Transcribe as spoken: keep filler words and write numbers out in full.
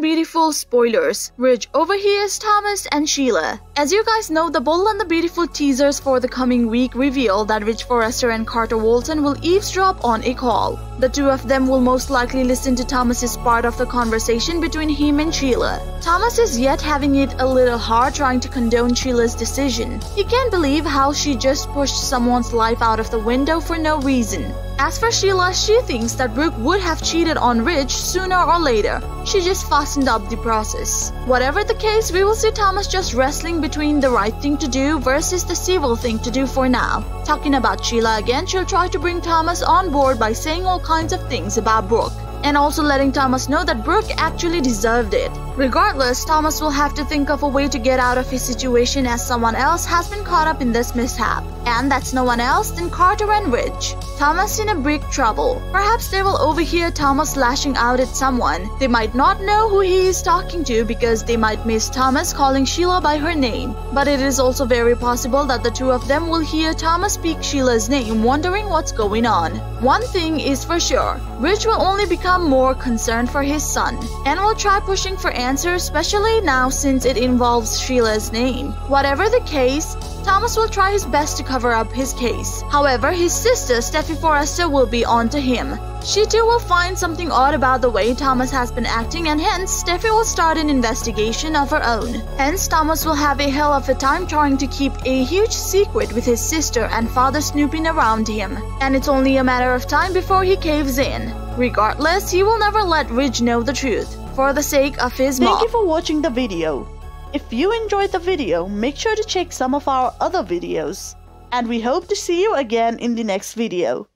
the Beautiful spoilers. Ridge overhears Thomas and Sheila. As you guys know, the Bold and the Beautiful teasers for the coming week reveal that Ridge Forrester and Carter Walton will eavesdrop on a call. The two of them will most likely listen to Thomas's part of the conversation between him and Sheila. Thomas is yet having it a little hard trying to condone Sheila's decision. He can't believe how she just pushed someone's life out of the window for no reason. As for Sheila, she thinks that Brooke would have cheated on Ridge sooner or later. She just fastened up the process. Whatever the case, we will see Thomas just wrestling between the right thing to do versus the civil thing to do for now. Talking about Sheila again, she'll try to bring Thomas on board by saying all kinds of things about Brooke, and also letting Thomas know that Brooke actually deserved it. Regardless, Thomas will have to think of a way to get out of his situation as someone else has been caught up in this mishap. And that's no one else than Carter and Ridge. Thomas in a big trouble. Perhaps they will overhear Thomas lashing out at someone. They might not know who he is talking to because they might miss Thomas calling Sheila by her name. But it is also very possible that the two of them will hear Thomas speak Sheila's name, wondering what's going on. One thing is for sure, Ridge will only become more concerned for his son and will try pushing for answers, especially now since it involves Sheila's name. Whatever the case, Thomas will try his best to cover up his case. However, his sister Steffi Forrester will be on to him. She too will find something odd about the way Thomas has been acting, and hence Steffi will start an investigation of her own. Hence, Thomas will have a hell of a time trying to keep a huge secret with his sister and father snooping around him. And it's only a matter of time before he caves in. Regardless, he will never let Ridge know the truth, for the sake of his mom. Thank you for watching the video. If you enjoyed the video, make sure to check some of our other videos. And we hope to see you again in the next video.